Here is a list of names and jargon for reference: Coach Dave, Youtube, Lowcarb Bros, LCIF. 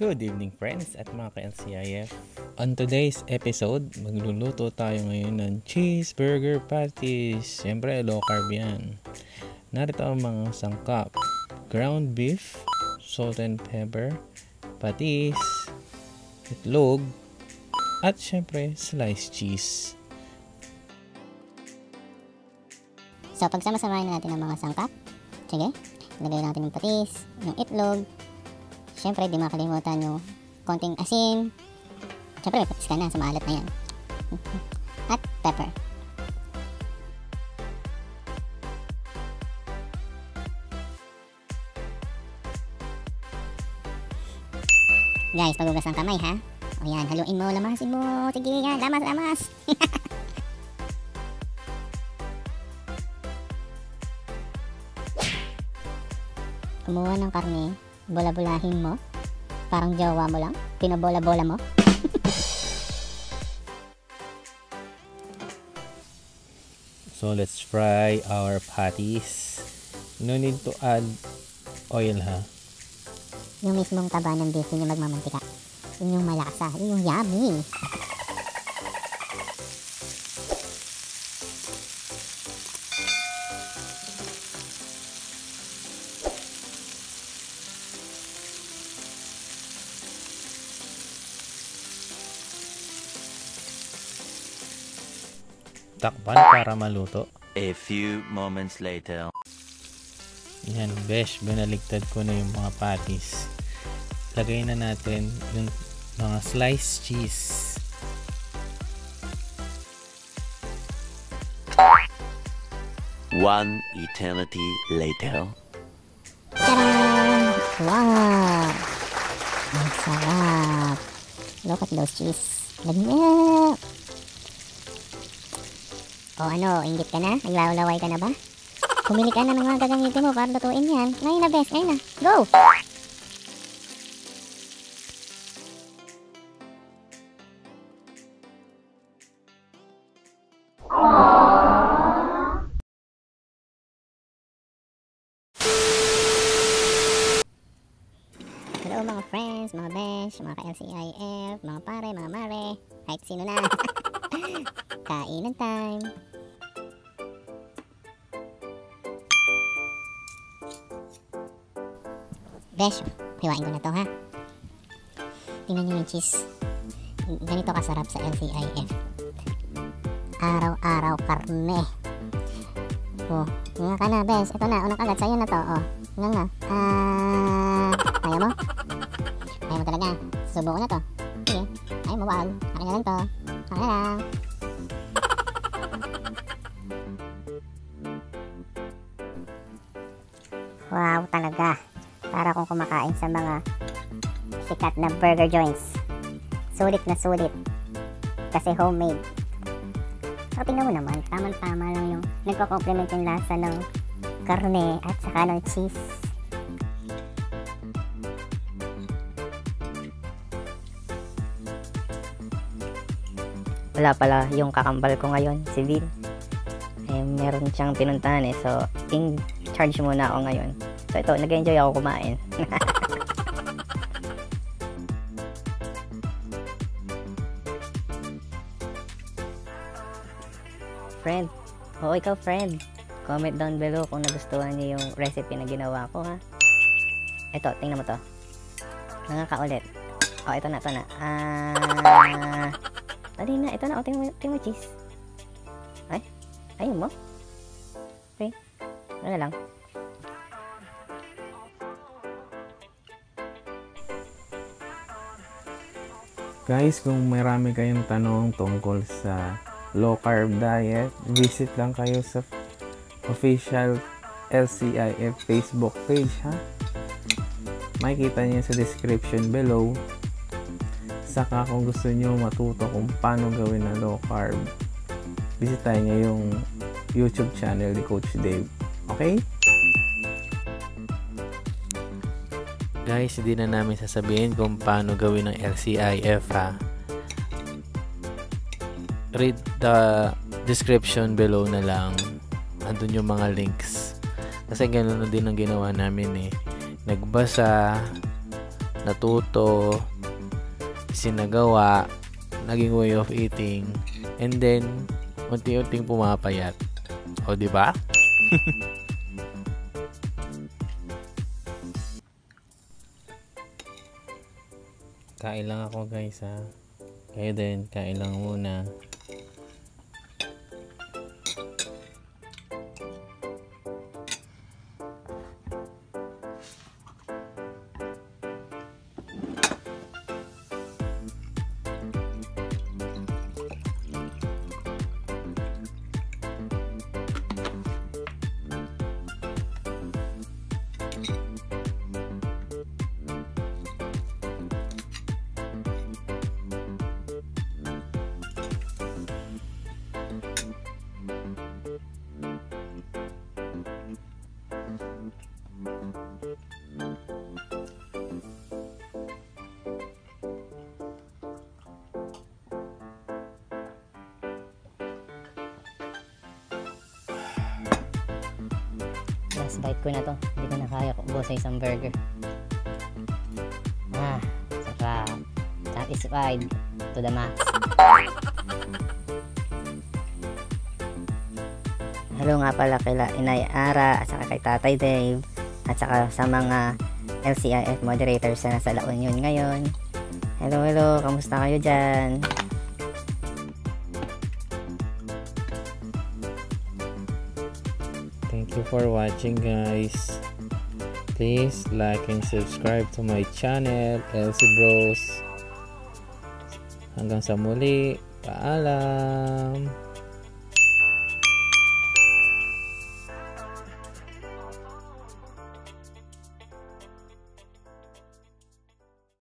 Good evening friends at mga ka-LCIF. On today's episode, magluluto tayo ngayon ng cheeseburger patties. Siyempre, low carb yan. Narito ang mga sangkap: ground beef, salt and pepper, patis, itlog, at siyempre, sliced cheese. So, pagsama-samahin na natin ang mga sangkap. Sige, ilagay natin yung patis, yung itlog. Siyempre, di makalimutan yung konting asin. Siyempre, may patis ka na sa maalat na yan. At pepper. Guys, paghugas ng kamay ha. O yan, haluin mo, lamasin mo. Sige yan, lamas, lamas. Kumuha ng karne. Bola-bolahin mo. Parang jowa mo lang. Pinabola-bola mo. So, let's fry our patties. No need to add oil, ha? Yung mismong taba ng beef, yun yung magmamantika. Yun yung malasa. Yun yung yummy. Takpan para maluto. A few moments later. Yan, besh, binaligtad ko na yung mga patties. Lagay na natin yung mga sliced cheese. One eternity later. Tadam! Wow! Ang sarap! Look at those cheese. Ganyan! O ano, inggit ka na? Naglalaway ka na ba? Pumili ka na ng mga gagamitin mo para lutuin yan. Ngayon na, best. Ngayon na. Go! Hello mga friends, mga best, mga ka-LCIF, mga pare, mga mare, kahit sino na. Kainan time! Besh, hiwain ko na to ha. Tingnan nyo yung cheese. Ganito kasarap sa LCIF. Araw-araw karne. Oh, hinga ka na, Besh. Ito na, unang agad. Sa'yo na to. Oh, hinga nga. Ayaw mo? Ayaw mo talaga. Subo ko na to. Sige. Ayaw mo, wag. Akin na lang to. Akin na lang. Wow, talaga. Para kung kumakain sa mga sikat na burger joints. Sulit na sulit. Kasi homemade. So, tingnan mo naman. Tama-tama lang yung nagko-complement yung lasa ng karne at saka ng cheese. Wala pala yung kakambal ko ngayon, si Bill. Eh, meron siyang pinuntahan eh. So, in-charge muna ako ngayon. So ito, nag-enjoy ako kumain. Friend, oo ikaw friend, comment down below kung nagustuhan niyo yung recipe na ginawa ko ha. Ito, tingnan mo to. Nangakaulit. Oh, ito na, ito na. Tali na, ito na. Oh, tingnan mo cheese. Ay, ayun mo. Okay, ano lang. Guys, kung marami kayong tanong tungkol sa low-carb diet, visit lang kayo sa official LCIF Facebook page, ha? Makikita niyo sa description below. Saka kung gusto niyo matuto kung paano gawin na low-carb, bisitahin niyo yung YouTube channel ni Coach Dave. Okay? Guys, hindi na namin sasabihin kung paano gawin ng LCIF ha. Read the description below na lang. Andun yung mga links. Kasi ganoon din ang ginawa namin eh. Nagbasa, natuto, sinagawa, naging way of eating, and then unti-unting pumapayat. O, di ba? Kain lang ako, guys, ha. Kayo din, kain lang muna. Last bite ko na to. Hindi ko na kaya kung ubos sa isang burger. Ah, sarap. Satisfied to the max. Hello nga pala kay Inay Ara at saka kay Tatay Dave at saka sa mga LCIF moderators na nasa La Union ngayon. Hello, hello. Kamusta kayo dyan? Thank you for watching, guys. Please like and subscribe to my channel, Lowcarb Bros. Hanggang sa muli, paalam.